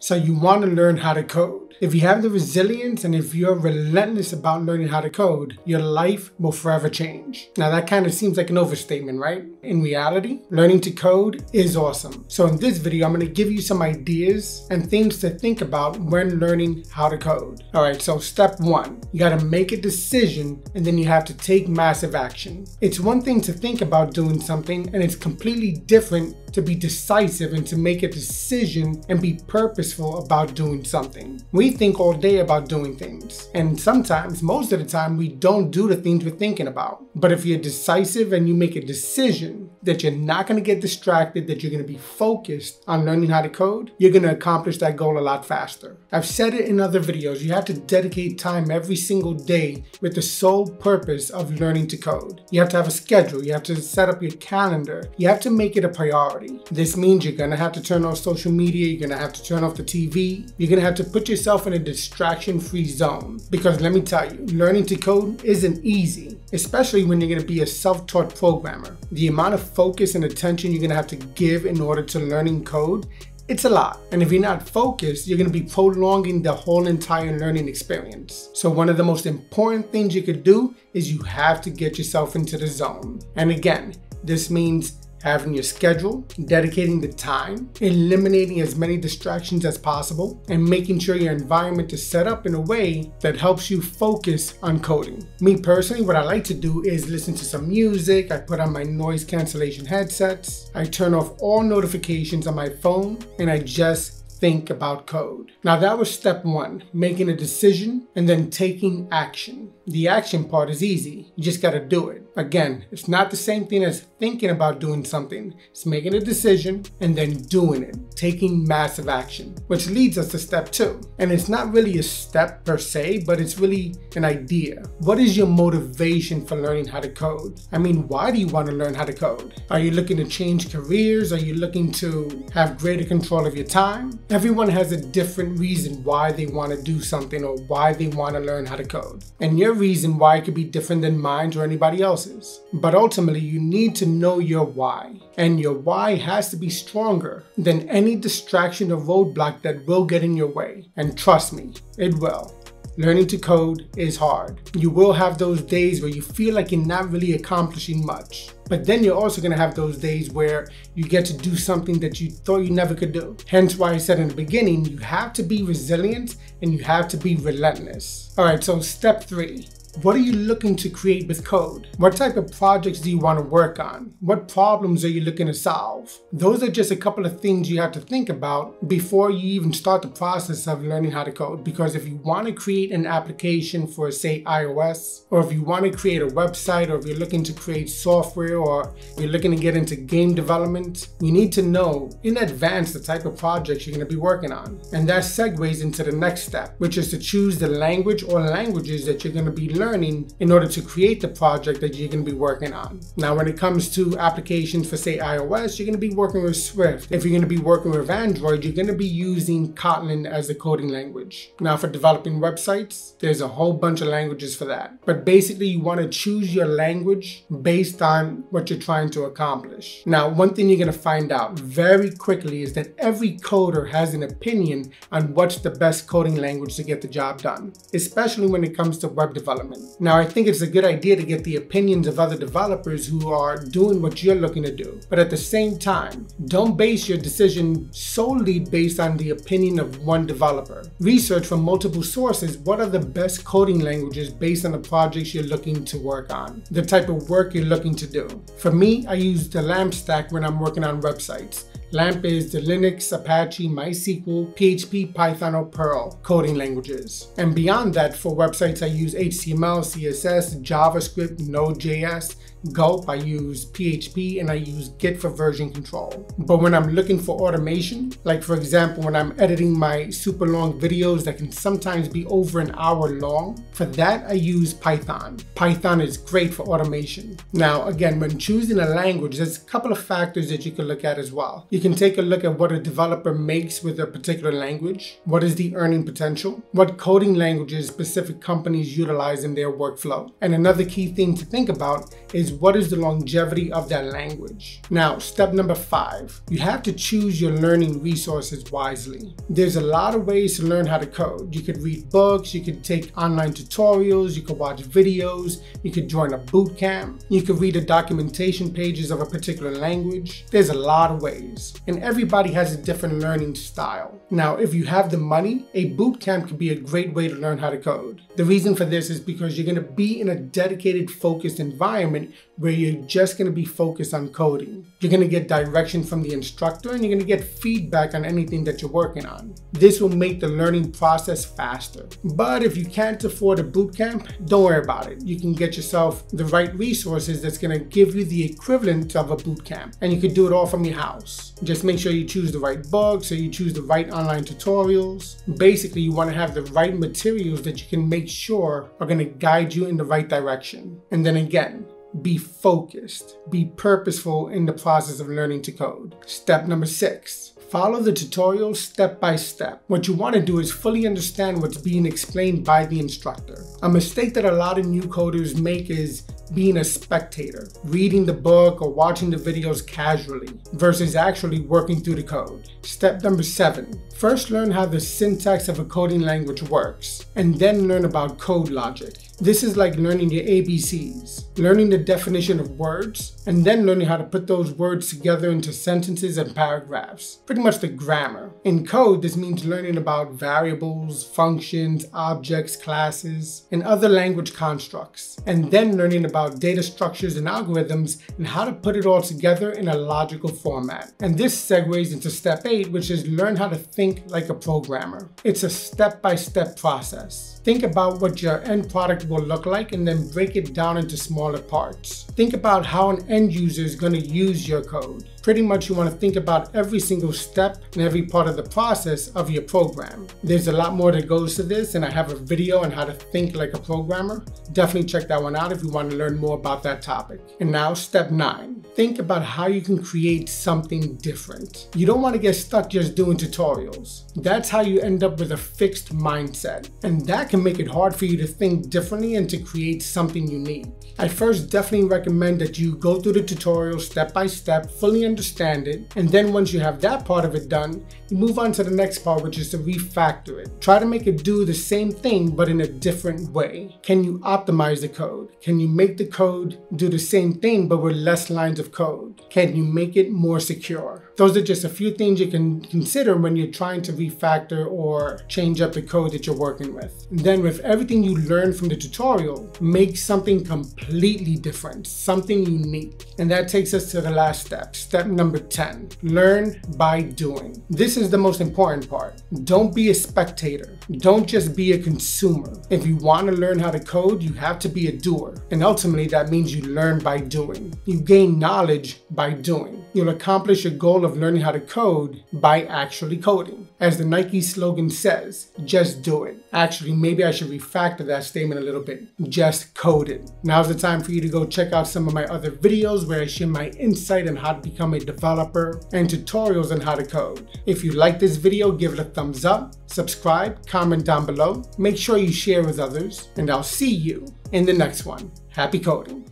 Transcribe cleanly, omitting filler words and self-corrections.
So you want to learn how to code. If you have the resilience and if you're relentless about learning how to code, your life will forever change. Now that kind of seems like an overstatement, right? In reality, learning to code is awesome. So in this video, I'm going to give you some ideas and things to think about when learning how to code. All right, so step one, you got to make a decision and then you have to take massive action. It's one thing to think about doing something and it's completely different to be decisive and to make a decision and be purposeful about doing something. We think all day about doing things, and sometimes, most of the time, we don't do the things we're thinking about. But if you're decisive and you make a decision that you're not going to get distracted, that you're going to be focused on learning how to code, you're going to accomplish that goal a lot faster. I've said it in other videos, you have to dedicate time every single day with the sole purpose of learning to code. You have to have a schedule, you have to set up your calendar, you have to make it a priority. This means you're going to have to turn off social media, you're going to have to turn off the TV, you're going to have to put yourself in a distraction-free zone. Because let me tell you, learning to code isn't easy, especially when you're going to be a self-taught programmer. The amount of focus and attention you're going to have to give in order to learning code, it's a lot. And if you're not focused, you're going to be prolonging the whole entire learning experience. So one of the most important things you could do is you have to get yourself into the zone. And again, this means having your schedule, dedicating the time, eliminating as many distractions as possible, and making sure your environment is set up in a way that helps you focus on coding. Me personally, what I like to do is listen to some music, I put on my noise cancellation headsets, I turn off all notifications on my phone, and I just think about code. Now that was step one, making a decision and then taking action. The action part is easy, you just gotta do it. Again, it's not the same thing as thinking about doing something, it's making a decision and then doing it, taking massive action, which leads us to step two. And it's not really a step per se, but it's really an idea. What is your motivation for learning how to code? I mean, why do you want to learn how to code? Are you looking to change careers? Are you looking to have greater control of your time? Everyone has a different reason why they want to do something or why they want to learn how to code. And your reason why it could be different than mine or anybody else's. But ultimately, you need to know your why. And your why has to be stronger than any distraction or roadblock that will get in your way. And trust me, it will. Learning to code is hard. You will have those days where you feel like you're not really accomplishing much. But then you're also going to have those days where you get to do something that you thought you never could do. Hence why I said in the beginning, you have to be resilient and you have to be relentless. All right, so step three. What are you looking to create with code? What type of projects do you want to work on? What problems are you looking to solve? Those are just a couple of things you have to think about before you even start the process of learning how to code. Because if you want to create an application for, say, iOS, or if you want to create a website, or if you're looking to create software, or you're looking to get into game development, you need to know in advance the type of projects you're going to be working on. And that segues into the next step, which is to choose the language or languages that you're going to be learning in order to create the project that you're going to be working on. Now, when it comes to applications for, say, iOS, you're going to be working with Swift. If you're going to be working with Android, you're going to be using Kotlin as the coding language. Now, for developing websites, there's a whole bunch of languages for that. But basically, you want to choose your language based on what you're trying to accomplish. Now, one thing you're going to find out very quickly is that every coder has an opinion on what's the best coding language to get the job done, especially when it comes to web development. Now, I think it's a good idea to get the opinions of other developers who are doing what you're looking to do. But at the same time, don't base your decision solely based on the opinion of one developer. Research from multiple sources what are the best coding languages based on the projects you're looking to work on, the type of work you're looking to do. For me, I use the LAMP stack when I'm working on websites. LAMP is the Linux, Apache, MySQL, PHP, Python, or Perl coding languages. And beyond that, for websites, I use HTML, CSS, JavaScript, Node.js, Gulp, I use PHP, and I use Git for version control. But when I'm looking for automation, like for example, when I'm editing my super long videos that can sometimes be over an hour long, for that I use Python. Python is great for automation. Now, again, when choosing a language, there's a couple of factors that you can look at as well. You can take a look at what a developer makes with a particular language. What is the earning potential? What coding languages specific companies utilize in their workflow? And another key thing to think about is is what is the longevity of that language. Now, step number 5, you have to choose your learning resources wisely. There's a lot of ways to learn how to code. You could read books, you could take online tutorials, you could watch videos, you could join a boot camp, you could read the documentation pages of a particular language. There's a lot of ways, and everybody has a different learning style. Now, if you have the money, a boot camp could be a great way to learn how to code. The reason for this is because you're going to be in a dedicated, focused environment where you're just going to be focused on coding. You're going to get direction from the instructor, and you're going to get feedback on anything that you're working on. This will make the learning process faster. But if you can't afford a boot camp, don't worry about it. You can get yourself the right resources that's going to give you the equivalent of a boot camp, and you could do it all from your house. Just make sure you choose the right books, or you choose the right online tutorials. Basically, you want to have the right materials that you can make sure are going to guide you in the right direction. And then again, be focused, be purposeful in the process of learning to code. Step number 6. Follow the tutorial step by step. What you want to do is fully understand what's being explained by the instructor. A mistake that a lot of new coders make is being a spectator, reading the book or watching the videos casually versus actually working through the code. Step number 7, first learn how the syntax of a coding language works, and then learn about code logic. This is like learning your ABCs, learning the definition of words, and then learning how to put those words together into sentences and paragraphs. Pretty much the grammar. In code, this means learning about variables, functions, objects, classes, and other language constructs, and then learning about data structures and algorithms and how to put it all together in a logical format. And this segues into step 8, which is learn how to think like a programmer. It's a step-by-step process. Think about what your end product will look like and then break it down into smaller parts. Think about how an end user is going to use your code. Pretty much you want to think about every single step and every part of the process of your program. There's a lot more that goes to this, and I have a video on how to think like a programmer. Definitely check that one out if you want to learn more about that topic. And now step 9, think about how you can create something different. You don't want to get stuck just doing tutorials. That's how you end up with a fixed mindset, and that can make it hard for you to think differently and to create something unique. I first definitely recommend that you go through the tutorial step by step, fully understand it, and then once you have that part of it done, you move on to the next part, which is to refactor it. Try to make it do the same thing but in a different way. Can you optimize the code? Can you make the code do the same thing but with less lines of code? Can you make it more secure? Those are just a few things you can consider when you're trying to refactor or change up the code that you're working with. And then with everything you learn from the tutorial, make something completely different, something unique. And that takes us to the last step, step number 10, learn by doing. This is the most important part. Don't be a spectator. Don't just be a consumer. If you want to learn how to code, you have to be a doer. And ultimately, that means you learn by doing. You gain knowledge by doing. You'll accomplish your goal of learning how to code by actually coding. As the Nike slogan says, just do it. Actually, maybe I should refactor that statement a little bit. Just code it. Now's the time for you to go check out some of my other videos where I share my insight on how to become a developer and tutorials on how to code. If you like this video, give it a thumbs up, subscribe, comment down below, make sure you share with others, and I'll see you in the next one. Happy coding.